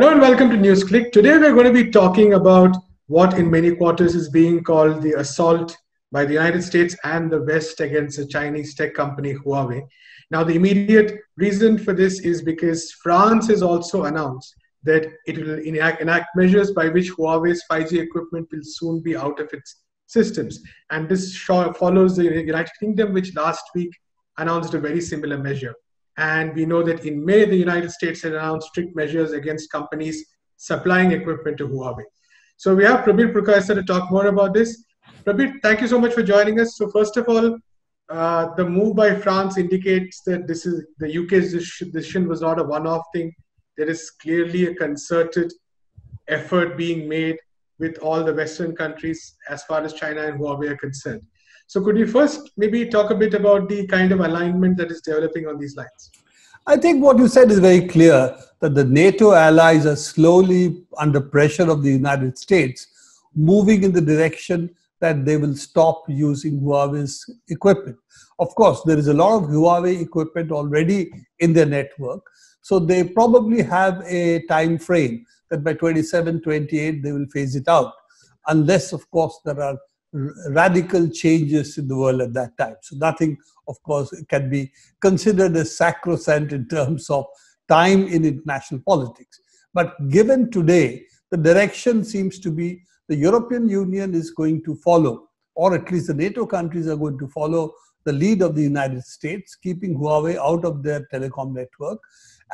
Hello and welcome to NewsClick. Today we're going to be talking about what in many quarters is being called the assault by the United States and the West against the Chinese tech company Huawei. Now the immediate reason for this is because France has also announced that it will enact measures by which Huawei's 5G equipment will soon be out of its systems. And this follows the United Kingdom, which last week announced a very similar measure. And we know that in May, the United States had announced strict measures against companies supplying equipment to Huawei. So we have Prabir Purkayastha to talk more about this. Prabir, thank you so much for joining us. So first of all, the move by France indicates that this is the UK's decision was not a one-off thing. There is clearly a concerted effort being made with all the Western countries as far as China and Huawei are concerned. So could you first maybe talk a bit about the kind of alignment that is developing on these lines? I think what you said is very clear, that the NATO allies are slowly under pressure of the United States, moving in the direction that they will stop using Huawei's equipment. Of course, there is a lot of Huawei equipment already in their network. So they probably have a time frame that by 27, 28, they will phase it out. Unless, of course, there are radical changes in the world at that time. So nothing, of course, can be considered as sacrosanct in terms of time in international politics. But given today, the direction seems to be the European Union is going to follow, or at least the NATO countries are going to follow the lead of the United States, keeping Huawei out of their telecom network,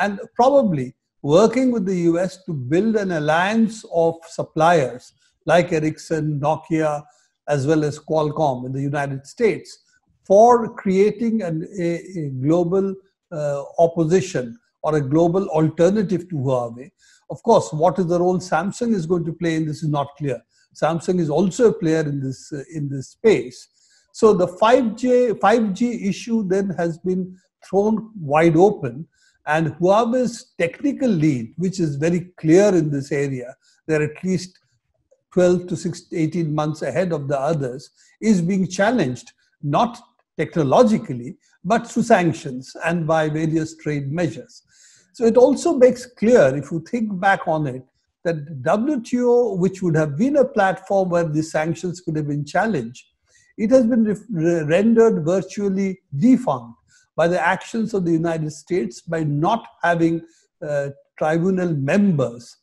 and probably working with the US to build an alliance of suppliers like Ericsson, Nokia, as well as Qualcomm in the United States, for creating a global opposition or a global alternative to Huawei. Of course, what is the role Samsung is going to play in this is not clear. Samsung is also a player in this space. So the 5G issue then has been thrown wide open, and Huawei's technical lead, which is very clear in this area, they're at least 12 to 18 months ahead of the others, is being challenged, not technologically, but through sanctions and by various trade measures. So it also makes clear, if you think back on it, that WTO, which would have been a platform where the sanctions could have been challenged, it has been rendered virtually defunct by the actions of the United States by not having tribunal members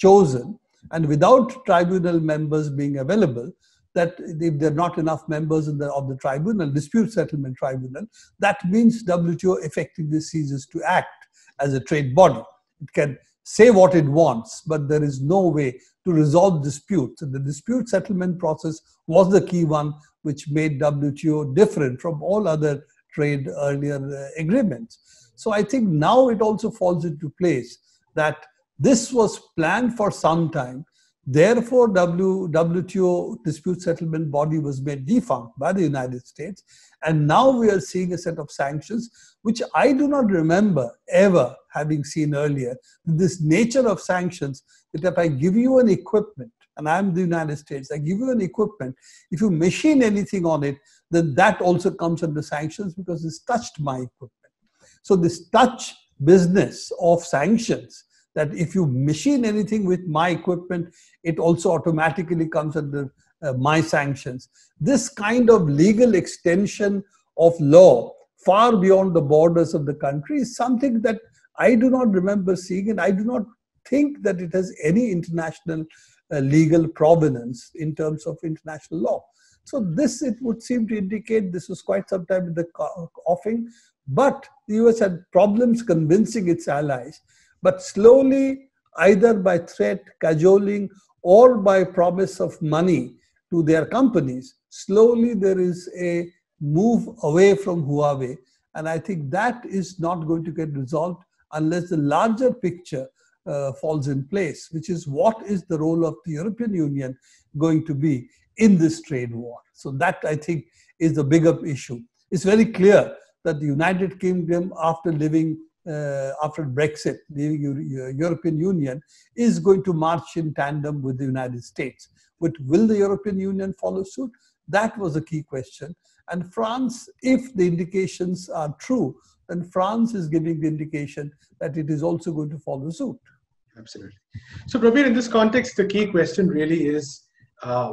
chosen. And without tribunal members being available, that if there are not enough members of the tribunal, dispute settlement tribunal, that means WTO effectively ceases to act as a trade body. It can say what it wants, but there is no way to resolve disputes. And the dispute settlement process was the key one which made WTO different from all other trade earlier agreements. So I think now it also falls into place that this was planned for some time. Therefore, WTO dispute settlement body was made defunct by the United States. And now we are seeing a set of sanctions, which I do not remember ever having seen earlier. This nature of sanctions, that if I give you an equipment, and I'm the United States, I give you an equipment, if you machine anything on it, then that also comes under sanctions because it's touched my equipment. So this touch business of sanctions, that if you machine anything with my equipment, it also automatically comes under my sanctions. This kind of legal extension of law far beyond the borders of the country is something that I do not remember seeing, and I do not think that it has any international legal provenance in terms of international law. So this, it would seem to indicate this was quite some time in the offing, but the US had problems convincing its allies. But slowly, either by threat, cajoling, or by promise of money to their companies, slowly there is a move away from Huawei. And I think that is not going to get resolved unless the larger picture falls in place, which is what is the role of the European Union going to be in this trade war. So that, I think, is the bigger issue. It's very clear that the United Kingdom, after Brexit, leaving European Union, is going to march in tandem with the United States. But will the European Union follow suit? That was a key question. And France, if the indications are true, then France is giving the indication that it is also going to follow suit. Absolutely. So Prabir, in this context, the key question really is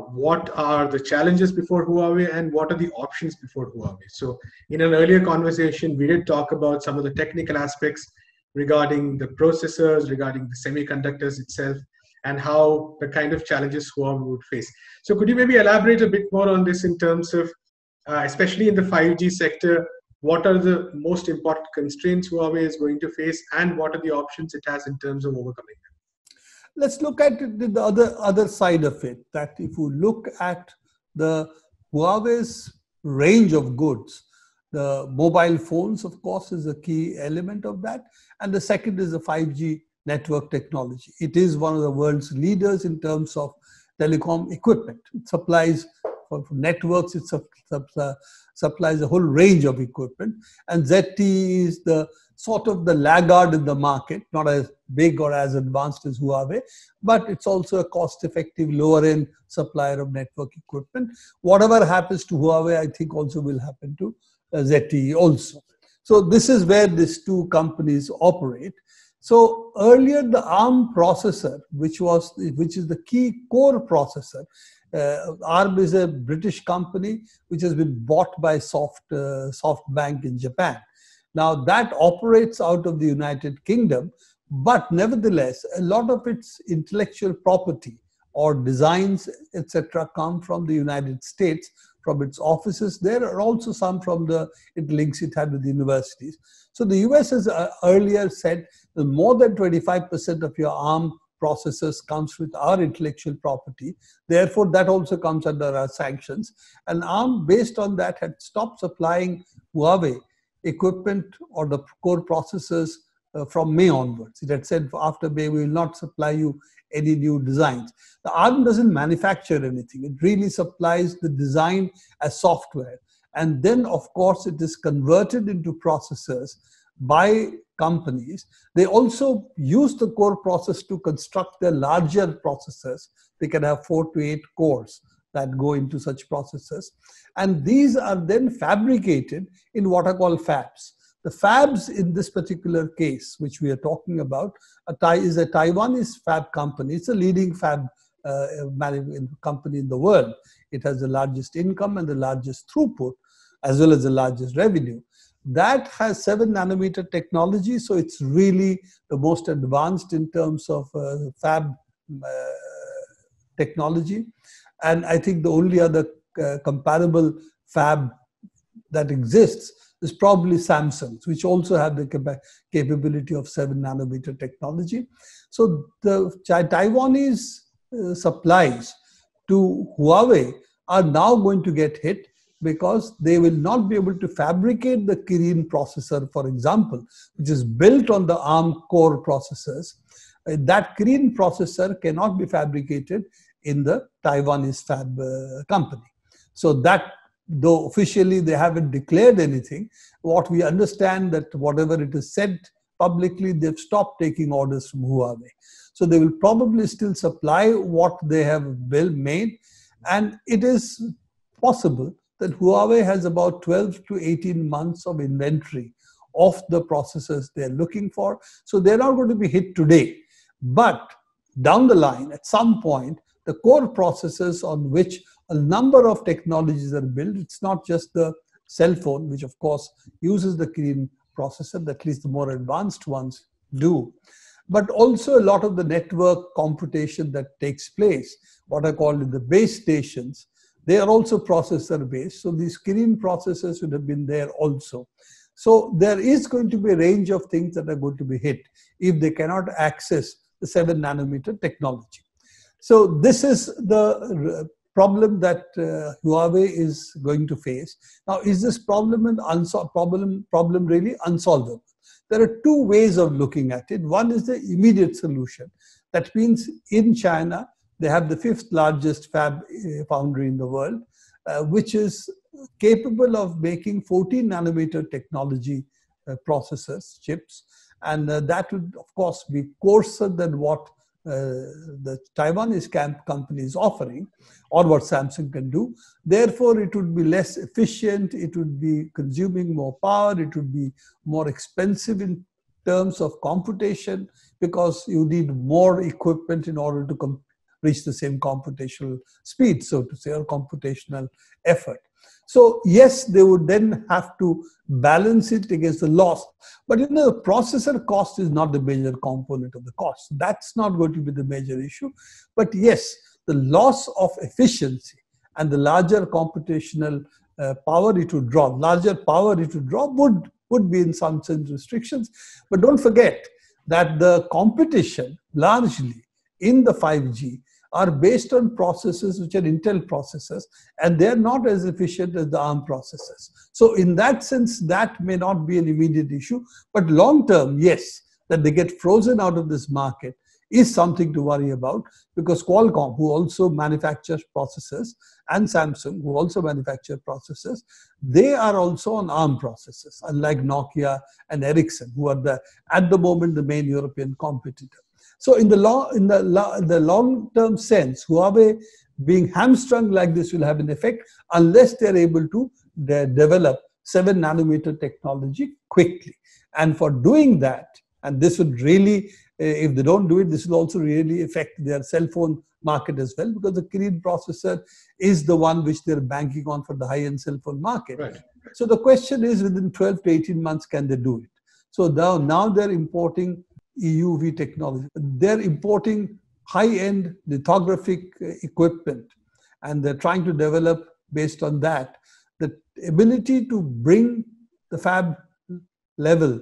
what are the challenges before Huawei and what are the options before Huawei? So in an earlier conversation, we did talk about some of the technical aspects regarding the processors, regarding the semiconductors itself, and how the kind of challenges Huawei would face. So could you maybe elaborate a bit more on this in terms of, especially in the 5G sector, what are the most important constraints Huawei is going to face and what are the options it has in terms of overcoming them? Let's look at the other side of it, that if you look at the Huawei's range of goods, the mobile phones, of course, is a key element of that. And the second is the 5G network technology. It is one of the world's leaders in terms of telecom equipment. It supplies for networks, it supplies a whole range of equipment. And ZTE is the sort of the laggard in the market, not as big or as advanced as Huawei, but it's also a cost-effective, lower-end supplier of network equipment. Whatever happens to Huawei, I think also will happen to ZTE also. So this is where these two companies operate. So earlier, the ARM processor, which is the key core processor, ARM is a British company which has been bought by SoftBank in Japan. Now that operates out of the United Kingdom, but nevertheless, a lot of its intellectual property or designs, etc., come from the United States, from its offices. There are also some from the links it had with the universities. So the US has earlier said that more than 25% of your ARM processors comes with our intellectual property. Therefore, that also comes under our sanctions. And ARM, based on that, had stopped supplying Huawei equipment or the core processors from May onwards. It had said, after May, we will not supply you any new designs. The ARM doesn't manufacture anything. It really supplies the design as software. And then, of course, it is converted into processors by companies. They also use the core process to construct their larger processors. They can have 4 to 8 cores that go into such processors. And these are then fabricated in what are called fabs. The fabs in this particular case, which we are talking about, is a Taiwanese fab company. It's a leading fab company in the world. It has the largest income and the largest throughput, as well as the largest revenue. That has 7-nanometer technology, so it's really the most advanced in terms of fab technology. And I think the only other comparable fab that exists is probably Samsung's, which also have the capability of 7-nanometer technology. So the Taiwanese supplies to Huawei are now going to get hit, because they will not be able to fabricate the Kirin processor, for example, which is built on the ARM core processors. That Kirin processor cannot be fabricated in the Taiwanese fab company. So that, though officially they haven't declared anything, what we understand that whatever it is said publicly, they've stopped taking orders from Huawei. So they will probably still supply what they have made. And it is possible that Huawei has about 12 to 18 months of inventory of the processors they're looking for. So they're not going to be hit today. But down the line, at some point, the core processors on which a number of technologies are built, it's not just the cell phone, which of course uses the Kirin processor, at least the more advanced ones do, but also a lot of the network computation that takes place, what are called the base stations. They are also processor-based, so these Kirin processors would have been there also. So there is going to be a range of things that are going to be hit if they cannot access the 7-nanometer technology. So this is the problem that Huawei is going to face. Now, is this problem really unsolvable? There are two ways of looking at it. One is the immediate solution. That means in China, they have the 5th largest fab foundry in the world, which is capable of making 14-nanometer technology processors, chips. And that would, of course, be coarser than what the Taiwanese company is offering or what Samsung can do. Therefore, it would be less efficient. It would be consuming more power. It would be more expensive in terms of computation, because you need more equipment in order to reach the same computational speed, so to say, or computational effort. So yes, they would then have to balance it against the loss. But you know, the processor cost is not the major component of the cost. That's not going to be the major issue. But yes, the loss of efficiency and the larger computational power it would draw, would be in some sense restrictions. But don't forget that the competition largely in the 5G are based on processors which are Intel processors, and they are not as efficient as the ARM processors. So in that sense, that may not be an immediate issue, but long term, yes, that they get frozen out of this market is something to worry about, because Qualcomm, who also manufactures processors, and Samsung, who also manufacture processors, they are also on ARM processors, unlike Nokia and Ericsson, who are at the moment the main European competitor. So in the long-term sense, Huawei being hamstrung like this will have an effect unless they're able to develop 7-nanometer technology quickly. And for doing that, and this would really, if they don't do it, this will also really affect their cell phone market as well, because the Kirin processor is the one which they're banking on for the high-end cell phone market. Right. So the question is, within 12 to 18 months, can they do it? So now they're importing EUV technology. They're importing high-end lithographic equipment, and they're trying to develop, based on that, the ability to bring the fab level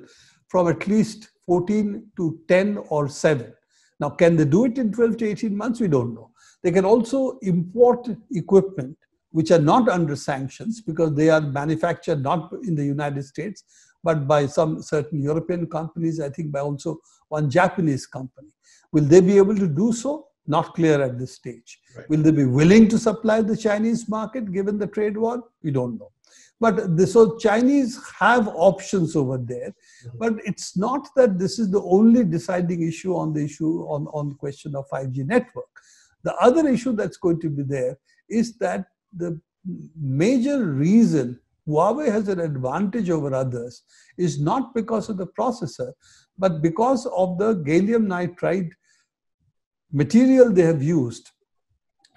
from at least 14 to 10 or 7. Now, can they do it in 12 to 18 months? We don't know. They can also import equipment which are not under sanctions, because they are manufactured not in the United States, but by some certain European companies, I think by also one Japanese company. Will they be able to do so? Not clear at this stage. Right. Will they be willing to supply the Chinese market given the trade war? We don't know. But so Chinese have options over there, but it's not that this is the only deciding issue on the question of 5G network. The other issue that's going to be there is that the major reason Huawei has an advantage over others is not because of the processor, but because of the gallium nitride material they have used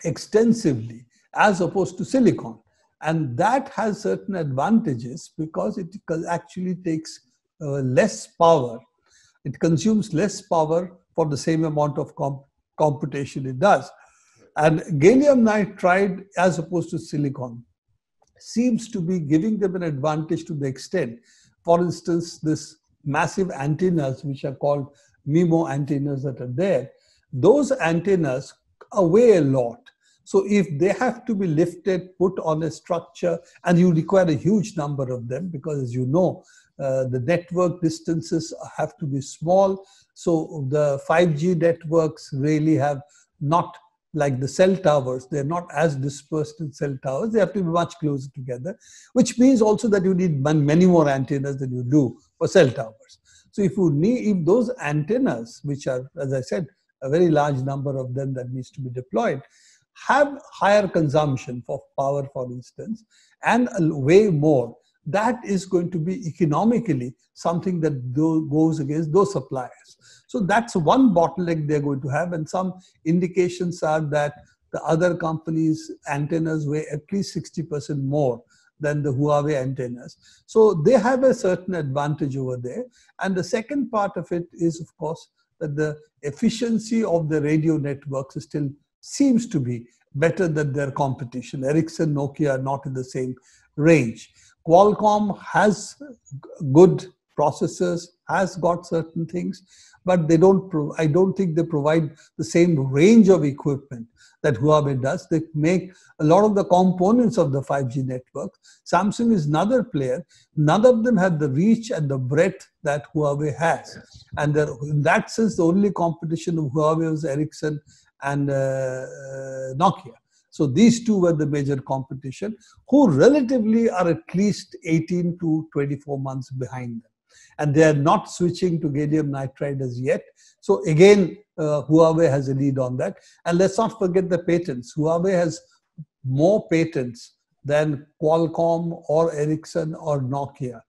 extensively as opposed to silicon. And that has certain advantages because it actually takes less power. It consumes less power for the same amount of computation it does. And gallium nitride, as opposed to silicon, seems to be giving them an advantage to the extent. For instance, this massive antennas, which are called MIMO antennas that are there, those antennas weigh a lot. So if they have to be lifted, put on a structure, and you require a huge number of them, because as you know, the network distances have to be small. So the 5G networks really have not, like the cell towers, they're not as dispersed in cell towers. They have to be much closer together, which means also that you need many more antennas than you do for cell towers. So if those antennas, which are, as I said, a very large number of them that needs to be deployed, have higher consumption of power, for instance, and way more, that is going to be economically something that goes against those suppliers. So that's one bottleneck they're going to have, and some indications are that the other companies' antennas weigh at least 60% more than the Huawei antennas. So they have a certain advantage over there. And the second part of it is, of course, that the efficiency of the radio networks is still seems to be better than their competition. Ericsson, Nokia are not in the same range. Qualcomm has good processors, has got certain things, but they I don't think they provide the same range of equipment that Huawei does. They make a lot of the components of the 5G network. Samsung is another player. None of them have the reach and the breadth that Huawei has. And in that sense, the only competition of Huawei was Ericsson and Nokia. So these two were the major competition, who relatively are at least 18 to 24 months behind them. And they are not switching to gallium nitride as yet. So again, Huawei has a lead on that. And let's not forget the patents. Huawei has more patents than Qualcomm or Ericsson or Nokia.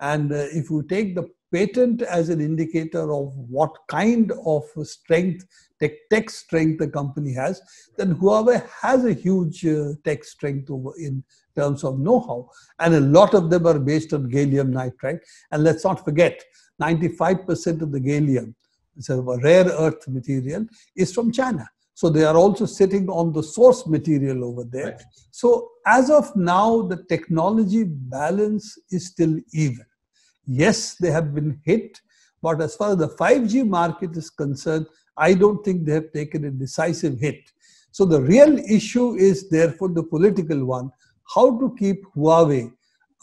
And if you take the patent as an indicator of what kind of strength, tech strength the company has, then Huawei has a huge tech strength in terms of know-how. And a lot of them are based on gallium nitride. And let's not forget, 95% of the gallium, it's a rare earth material, is from China. So they are also sitting on the source material over there. Right. So as of now, the technology balance is still even. Yes, they have been hit, but as far as the 5G market is concerned, I don't think they have taken a decisive hit. So the real issue is therefore the political one, how to keep Huawei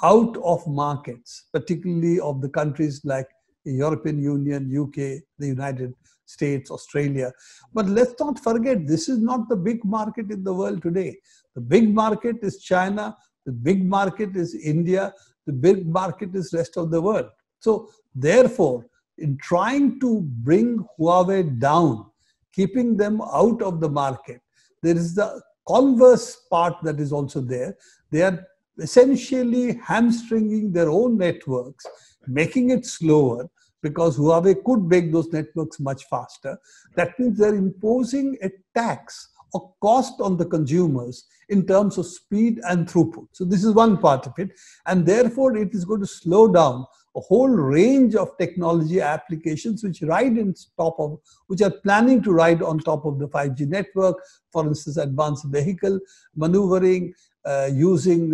out of markets, particularly of the countries like the European Union, UK, the United States, Australia. But let's not forget, this is not the big market in the world today. The big market is China, the big market is India, the big market is rest of the world. So therefore, in trying to bring Huawei down, keeping them out of the market, there is the converse part that is also there. They are essentially hamstringing their own networks, making it slower, because Huawei could make those networks much faster. That means they're imposing a tax or cost on the consumers in terms of speed and throughput. So this is one part of it. And therefore, it is going to slow down a whole range of technology applications which are planning to ride on top of the 5G network. For instance, advanced vehicle maneuvering, using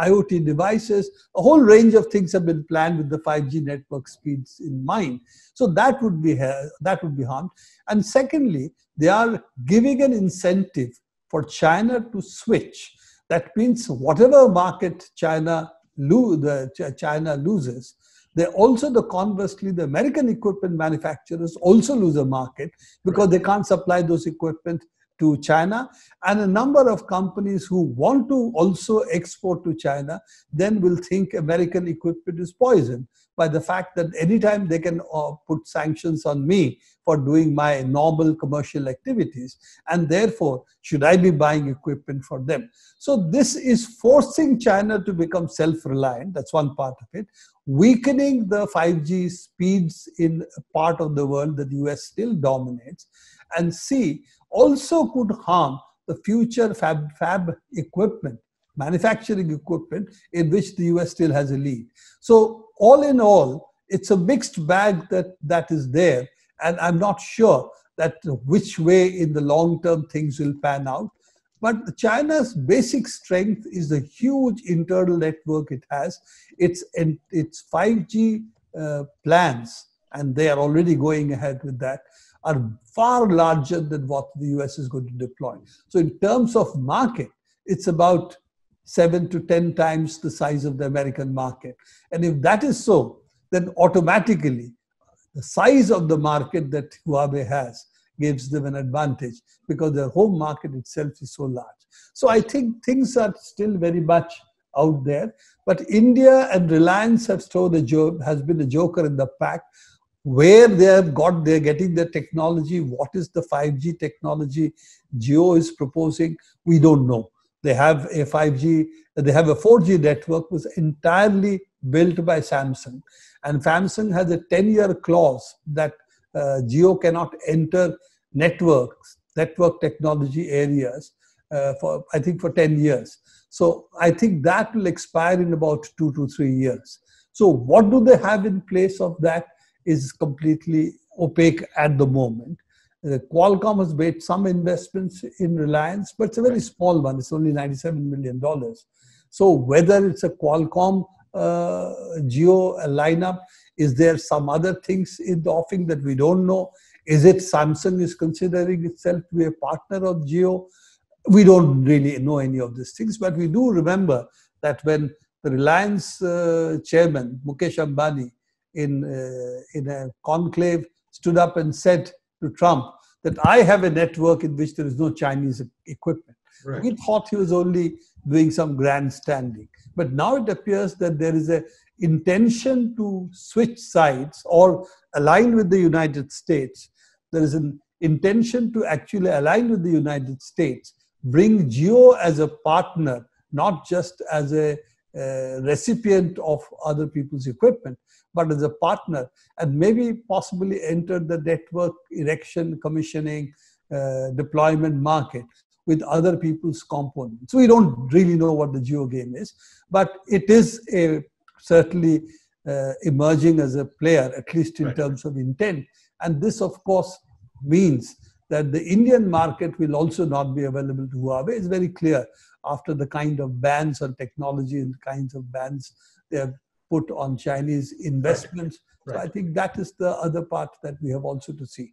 IoT devices, a whole range of things have been planned with the 5G network speeds in mind. So that would be harmed. And secondly, they are giving an incentive for China to switch. That means whatever market China loses, conversely, the American equipment manufacturers also lose a market because they can't supply those equipment to China, and a number of companies who want to also export to China then will think American equipment is poison by the fact that anytime they can put sanctions on me for doing my normal commercial activities, and therefore should I be buying equipment for them. So this is forcing China to become self-reliant. That's one part of it. Weakening the 5G speeds in a part of the world that the US still dominates, and C, also could harm the future fab equipment, manufacturing equipment, in which the US still has a lead. So all in all, it's a mixed bag that is there. And I'm not sure that which way in the long term things will pan out. But China's basic strength is the huge internal network it has. Its 5G plans, and they are already going ahead with that, are far larger than what the US is going to deploy. So in terms of market, it's about 7 to 10 times the size of the American market. And if that is so, then automatically the size of the market that Huawei has gives them an advantage because their home market itself is so large. So I think things are still very much out there, but India and Reliance has been a joker in the pack, where they're getting their technology. What is the 5G technology Jio is proposing? We don't know. They have a 4G network was entirely built by Samsung. And Samsung has a 10-year clause that Jio cannot enter network technology areas for 10 years. So I think that will expire in about 2 to 3 years. So what do they have in place of that is completely opaque at the moment. Qualcomm has made some investments in Reliance, but it's a very small one. It's only $97 million. So whether it's a Qualcomm Jio lineup, is there some other things in the offing that we don't know? Is it Samsung is considering itself to be a partner of Jio? We don't really know any of these things, but we do remember that when the Reliance chairman, Mukesh Ambani, in a conclave stood up and said to Trump that I have a network in which there is no Chinese equipment. Right. We thought he was only doing some grandstanding. But now it appears that there is an intention to switch sides or align with the United States. There is an intention to actually align with the United States, bring Jio as a partner, not just as a recipient of other people's equipment, but as a partner, and maybe possibly enter the network erection, commissioning, deployment market with other people's components. So we don't really know what the geo game is, but it is a certainly emerging as a player, at least in terms of intent. And this, of course, means that the Indian market will also not be available to Huawei. It's very clear after the kind of bans on technology and the kinds of bans they have put on Chinese investments. Right. So I think that is the other part that we have also to see.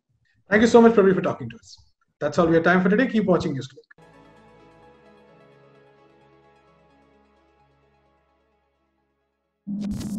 Thank you so much, Prabir, for talking to us. That's all we have time for today. Keep watching NewsClick.